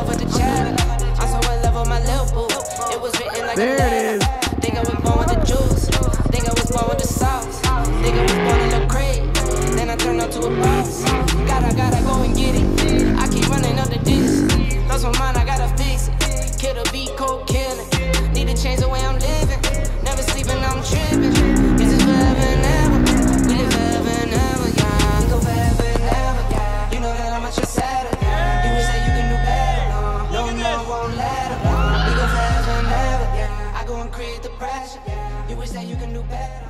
love with the child. I'm so in love with my little boo. It was written like there a it is. Think I was born with the juice. Think I was born with the sauce. Think I was born in the crib. Then I turned up to a boss. Gotta go and get it. I keep running up the ditch. Lost my mind, I gotta fix it. Kill the beat, cold killing. Need to change the way I'm living. Never sleeping, I'm tripping. This is forever and ever. We live forever and ever, yeah. We go forever and ever, yeah. You know that I'm at your side, yeah. You say you can do better, no. No, I won't let her, no. We go forever and ever, yeah. I go and create the pressure, yeah. You say you can do better.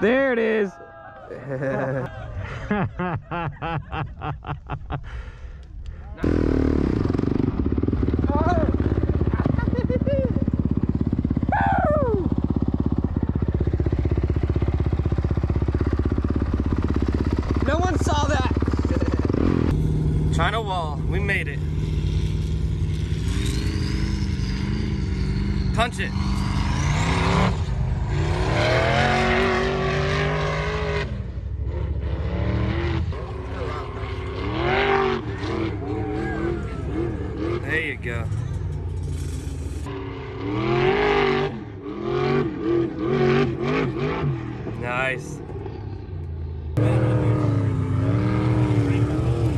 There it is. No one saw that. China Wall, we made it. Punch it. Go. Nice.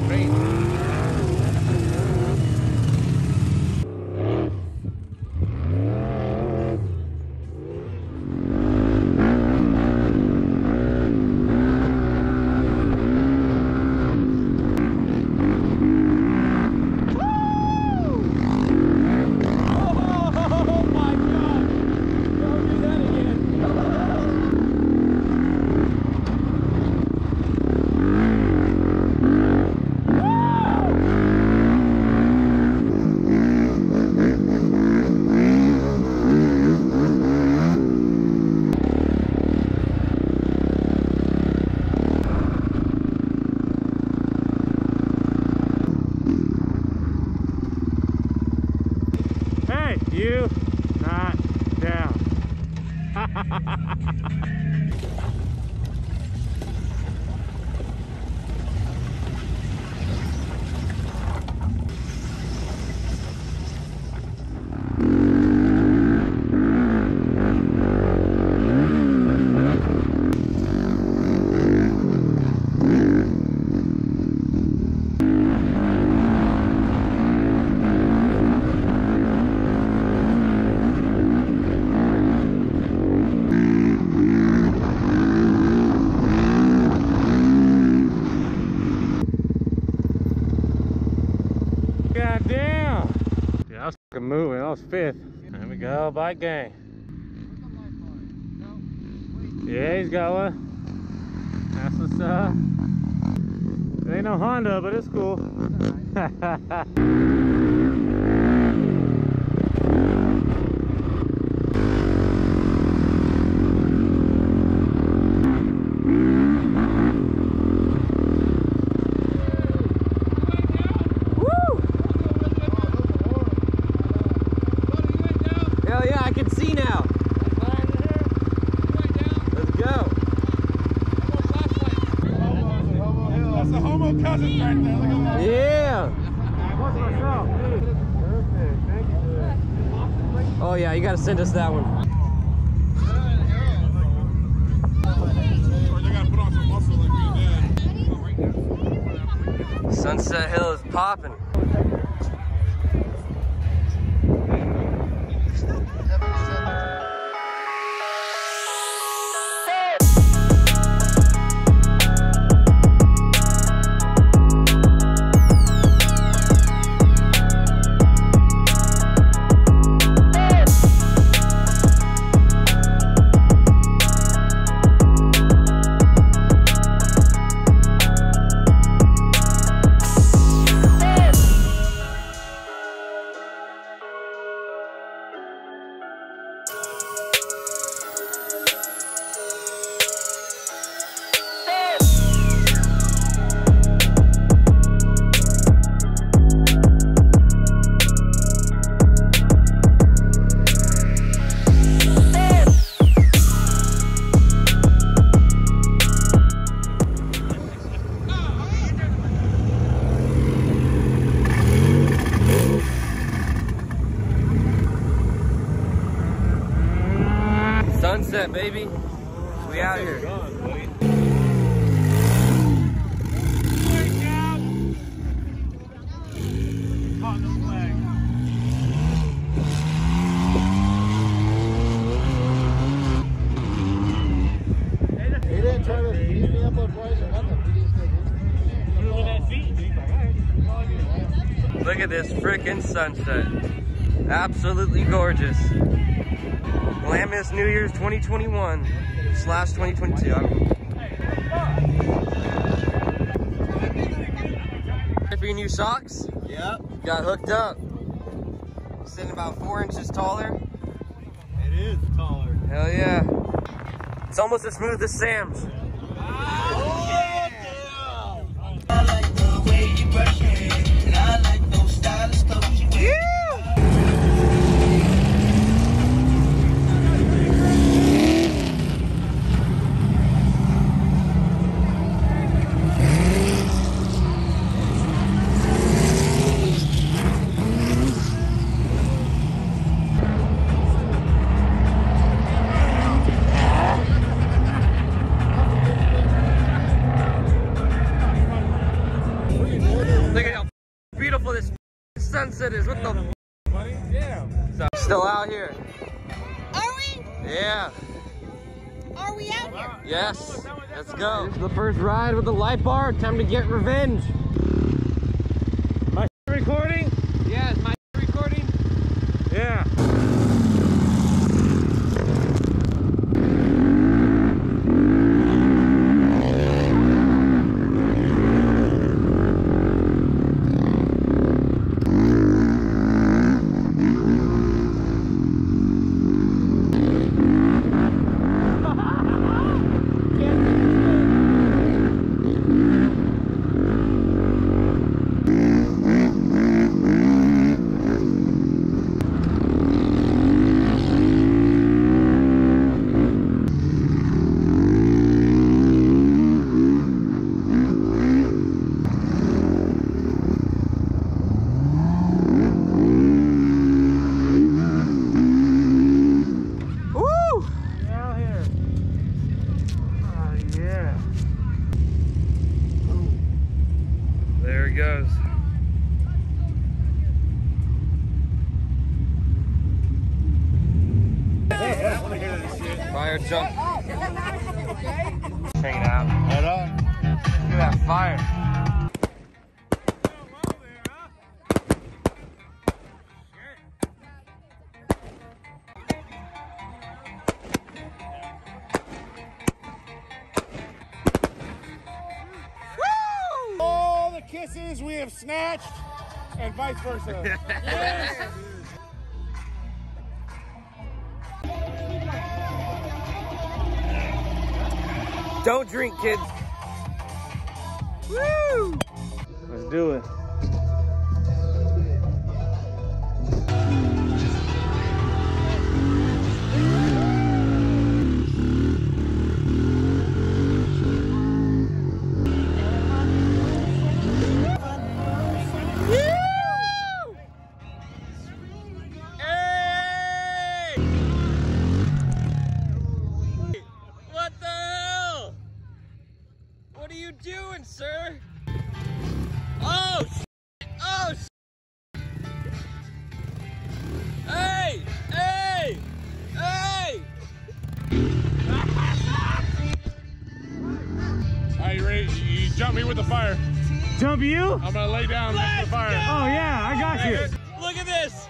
Great. You not down. was fifth. There we go, bike gang. Yeah, he's got one. That's what's up. It ain't no Honda, but it's cool. Oh yeah, you gotta send us that one. Sunset Hill is popping. Sunset, baby. We out here. Look at this frickin' sunset. Absolutely gorgeous. Glamis New Year's 2021/2022. For your new socks? Yep. Got hooked up. Sitting about 4 inches taller. It is taller. Hell yeah. It's almost as smooth as Sam's. Oh, yeah. I like the way you brush your hair, and I like those stylish clothes you wear. Yeah. Is what the buddy? Yeah. So, still out here. Are we? Yeah. Are we out here? Yes. Let's go. This is the first ride with the light bar. Time to get revenge. My recording? Yeah, it's my recording. Yeah. Goes. Fire jump. Check it out. Head up. Look at that fire. kisses we have snatched, and vice versa. Yes. Don't drink, kids. Woo! Let's do it. Jump me with the fire. Jump you? I'm gonna lay down next to the fire. Go! Oh yeah, I got you. Look at this.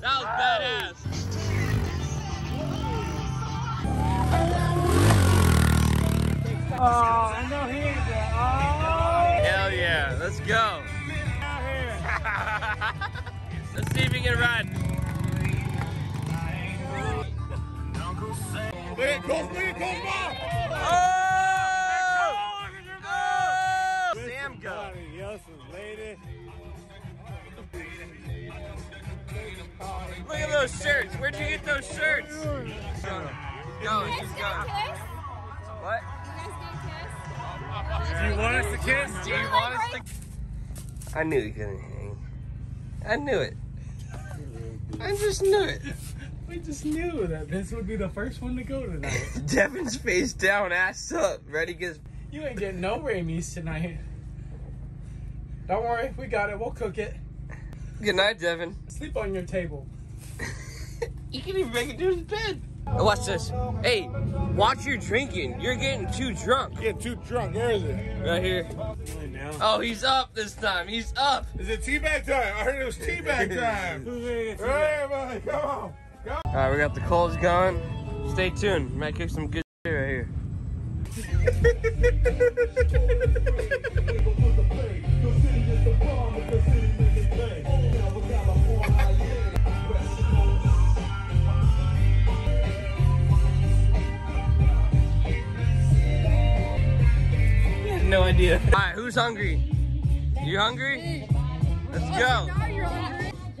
That was badass. Oh, no, he ain't there. Oh. Hell yeah, let's go. Let's see if we can ride. Oh! Oh! Sam go. Look at those shirts. Where'd you get those shirts? Go, just go. What? Do you want us to kiss? Do you want us to kiss? I knew he couldn't hang. I knew it. I just knew it. We just knew that this would be the first one to go tonight. Devin's face down, ass up. Ready, gets. You ain't getting no Ramies tonight. Don't worry, we got it. We'll cook it. Good night, Devin. Sleep on your table. You can even make it to his bed. Oh, watch this. No, hey, watch your drinking. You're getting too drunk. Get too drunk. Where is it? Right here. Oh, he's up this time. He's up. Is it teabag time? I heard it was teabag time. Right, everybody, come on. Go. All right, we got the coals going. Stay tuned. We might kick some good shit right here. No idea. All right, who's hungry? You hungry? Let's go. All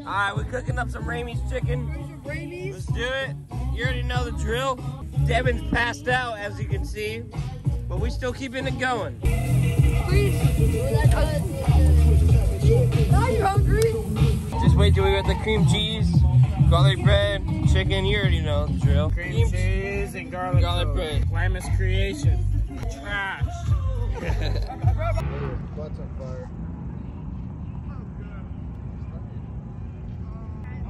right, we're cooking up some Ramies chicken. Let's do it. You already know the drill. Devin's passed out, as you can see, but we still keeping it going. Please. Now you're hungry. Just wait till we get the cream cheese, garlic bread, chicken. You already know the drill. Cream cheese and garlic bread. Glamis creation. Trash.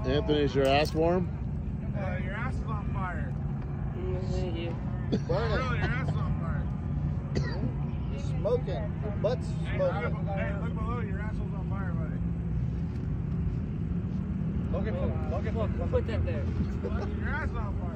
Anthony, is your ass warm? Your ass is on fire. Thank you. Burn it. Your ass is on fire. You're smoking. Your butt's smoking. Hey, look below. Your asshole's on fire, buddy. Look at that there. Your ass is on fire.